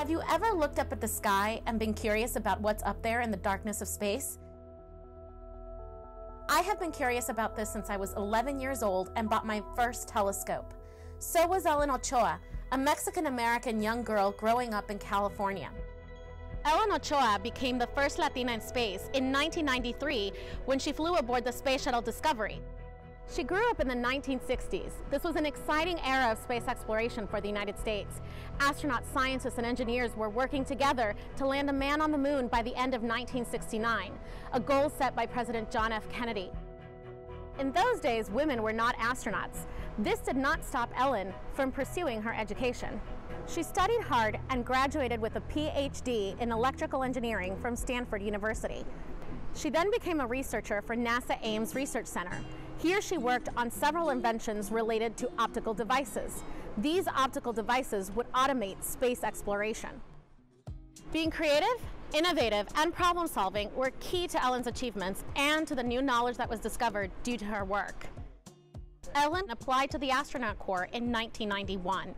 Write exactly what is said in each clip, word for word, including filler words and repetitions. Have you ever looked up at the sky and been curious about what's up there in the darkness of space? I have been curious about this since I was eleven years old and bought my first telescope. So was Ellen Ochoa, a Mexican-American young girl growing up in California. Ellen Ochoa became the first Latina in space in nineteen ninety-three when she flew aboard the Space Shuttle Discovery. She grew up in the nineteen sixties. This was an exciting era of space exploration for the United States. Astronauts, scientists, and engineers were working together to land a man on the moon by the end of nineteen sixty-nine, a goal set by President John F. Kennedy. In those days, women were not astronauts. This did not stop Ellen from pursuing her education. She studied hard and graduated with a P H D in electrical engineering from Stanford University. She then became a researcher for NASA Ames Research Center. Here she worked on several inventions related to optical devices. These optical devices would automate space exploration. Being creative, innovative, and problem-solving were key to Ellen's achievements and to the new knowledge that was discovered due to her work. Ellen applied to the Astronaut Corps in nineteen ninety-one.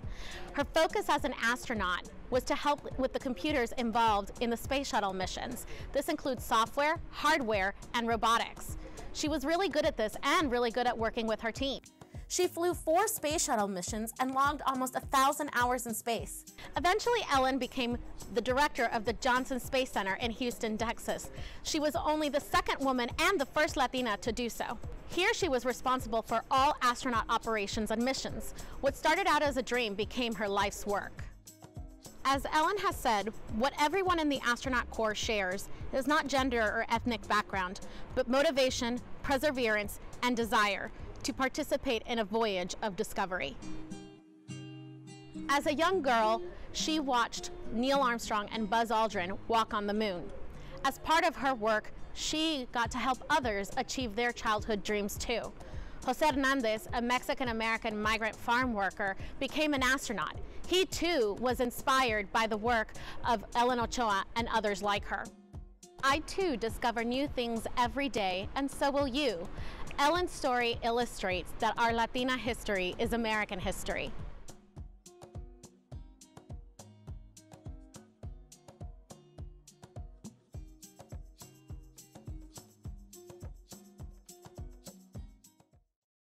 Her focus as an astronaut was to help with the computers involved in the space shuttle missions. This includes software, hardware, and robotics. She was really good at this and really good at working with her team. She flew four space shuttle missions and logged almost a thousand hours in space. Eventually, Ellen became the director of the Johnson Space Center in Houston, Texas. She was only the second woman and the first Latina to do so. Here she was responsible for all astronaut operations and missions. What started out as a dream became her life's work. As Ellen has said, what everyone in the Astronaut Corps shares is not gender or ethnic background, but motivation, perseverance, and desire to participate in a voyage of discovery. As a young girl, she watched Neil Armstrong and Buzz Aldrin walk on the moon. As part of her work, she got to help others achieve their childhood dreams too. Jose Hernandez, a Mexican-American migrant farm worker, became an astronaut. He too was inspired by the work of Ellen Ochoa and others like her. I too discover new things every day, and so will you. Ellen's story illustrates that our Latina history is American history.